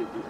следить.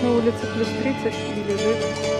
На улице плюс 30 и лежит.